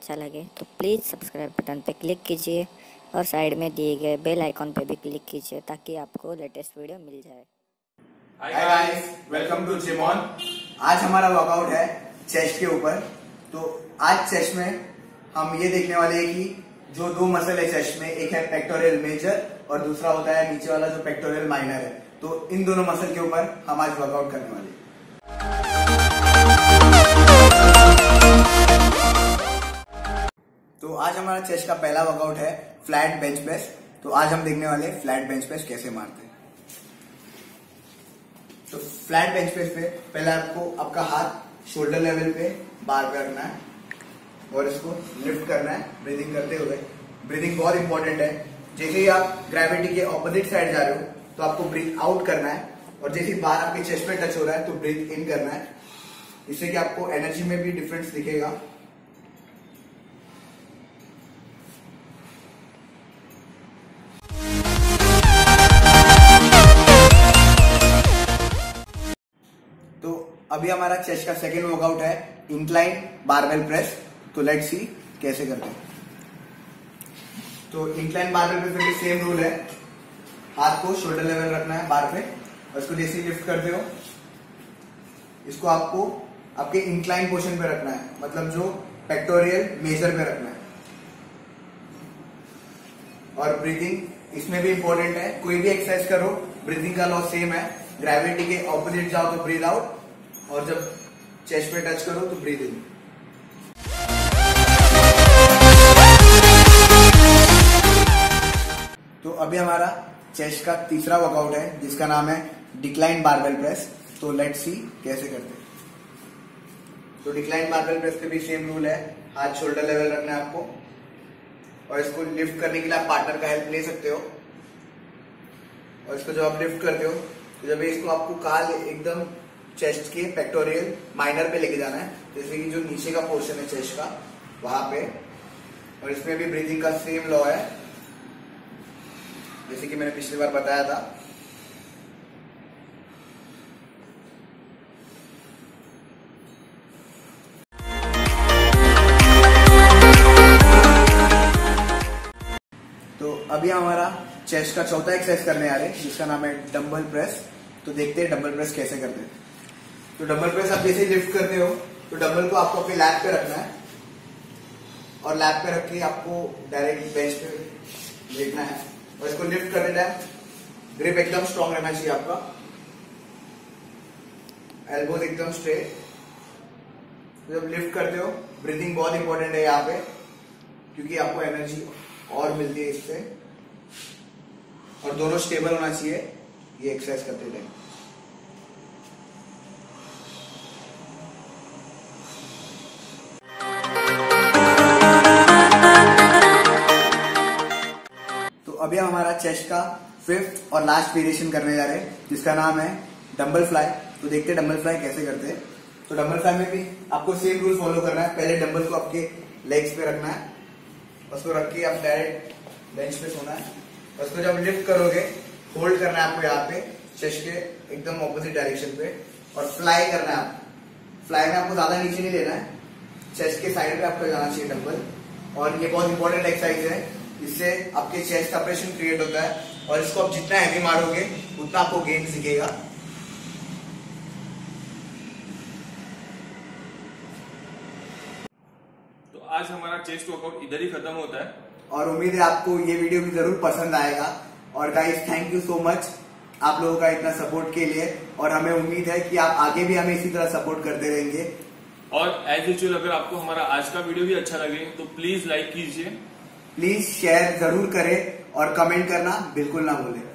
अच्छा लगे तो प्लीज़ सब्सक्राइब बटन पर क्लिक कीजिए और साइड में दिए गए बेल आइकॉन पर भी क्लिक कीजिए ताकि आपको लेटेस्ट वीडियो मिल जाए। Hi guys, welcome to gym on. आज हमारा वर्कआउट है चेस्ट के ऊपर। तो आज चेस्ट में हम ये देखने वाले हैं कि जो दो मसल है चेस्ट में, एक है पेक्टोरियल मेजर और दूसरा होता है नीचे वाला जो पेक्टोरियल माइनर है। तो इन दोनों मसल के ऊपर हम आज वर्कआउट करने वाले हैं। तो आज हमारा चेस्ट का पहला वर्कआउट है फ्लैट बेंच प्रेस। तो आज हम देखने वाले फ्लैट बेंच प्रेस कैसे मारते हैं। तो फ्लैट बेंच प्रेस पे पहले आपको आपका हाथ शोल्डर लेवल पे बार पे रखना है और इसको लिफ्ट करना है ब्रीदिंग करते हुए। ब्रीदिंग बहुत इंपॉर्टेंट है। जैसे ही आप ग्रेविटी के ऑपोजिट साइड जा रहे हो तो आपको ब्रीथ आउट करना है और जैसे ही बार आपके चेस्ट पे टच हो रहा है तो ब्रीथ इन करना है। इससे कि आपको एनर्जी में भी डिफरेंस दिखेगा। तो अभी हमारा चेस्ट का सेकेंड वर्कआउट है इंक्लाइन बारबेल प्रेस। तो लेट्स सी कैसे करते हैं। तो इंक्लाइन बारबेल प्रेस में सेम रूल है, हाथ को शोल्डर लेवल रखना है बार पे और इसको जैसे लिफ्ट करते हो इसको आपको आपके इंक्लाइन पोर्शन पे रखना है, मतलब जो पेक्टोरियल मेजर पे रखना है। और ब्रीदिंग इसमें भी इंपॉर्टेंट है। कोई भी एक्सरसाइज करो ब्रीदिंग का लॉ सेम है, ग्रेविटी के ऑपोजिट जाओ तो ब्रीद आउट और जब चेस्ट पे टच करो तो ब्रीद इन। तो अभी हमारा चेस्ट का तीसरा वर्कआउट है जिसका नाम है डिक्लाइन बारबेल प्रेस। तो लेट्स सी कैसे करते हैं। तो डिक्लाइन बारबेल प्रेस पे भी सेम रूल है, हाथ शोल्डर लेवल रखना है आपको और इसको लिफ्ट करने के लिए आप पार्टनर का हेल्प ले सकते हो। और इसको जब आप लिफ्ट करते हो तो जब इसको आपको काल एकदम चेस्ट के पेक्टोरियल माइनर पे लेके जाना है, जैसे कि जो नीचे का पोर्शन है चेस्ट का वहां पे। और इसमें भी ब्रीदिंग का सेम लॉ है जैसे कि मैंने पिछली बार बताया था। तो अभी हमारा चेस्ट का चौथा एक्सरसाइज करने आ रहे हैं जिसका नाम है डंबल प्रेस। तो देखते हैं डंबल प्रेस कैसे करते हैं। तो डंबल प्रेस आप जैसे लिफ्ट करते हो तो डंबल को आपको अपने लैप पे रखना है और लैप पे रख के आपको डायरेक्ट बेंच पे लेटना है और इसको लिफ्ट कर देना है। ग्रिप एकदम स्ट्रांग रहना चाहिए आपका, एल्बोज एकदम स्ट्रेट। जब लिफ्ट करते हो ब्रीदिंग बहुत इंपॉर्टेंट है यहाँ पे क्योंकि आपको एनर्जी और मिलती है इससे और दोनों स्टेबल होना चाहिए ये एक्सरसाइज करते टाइम। अभी हमारा चेस्ट का फिफ्थ और लास्ट वेरिएशन करने जा रहे हैं जिसका नाम है डंबल फ्लाई। तो देखते हैं डंबल फ्लाई कैसे करते हैं। तो डंबल फ्लाई में भी आपको सेम रूल फॉलो करना है, पहले डंबल को आपके लेग्स पे रखना है, उसको रख के आप डायरेक्ट बेंच पे सोना है। उसको जब लिफ्ट करोगे होल्ड करना है आपको यहाँ पे चेस्ट के एकदम ऑपोजिट डायरेक्शन पे और फ्लाई करना है आपको। फ्लाई में आपको ज्यादा नीचे नहीं लेना है, चेस्ट के साइड पे आपको जाना चाहिए डंबल। और ये बहुत इंपॉर्टेंट एक्सरसाइज है, इससे आपके चेस्ट का प्रेशर क्रिएट होता है और इसको आप जितना हैवी मारोगे उतना आपको गेन सीखेगा। तो आज हमारा चेस्ट वर्कआउट इधर ही खत्म होता है और उम्मीद है आपको ये वीडियो भी जरूर पसंद आएगा। और guys thank you so much आप लोगों का इतना सपोर्ट के लिए और हमें उम्मीद है कि आप आगे भी हमें इसी तरह सपोर्ट करते रहेंगे। और एज यूजुअल अगर आपको हमारा आज का वीडियो भी अच्छा लगे तो प्लीज लाइक कीजिए, प्लीज शेयर जरूर करें और कमेंट करना बिल्कुल ना भूलें।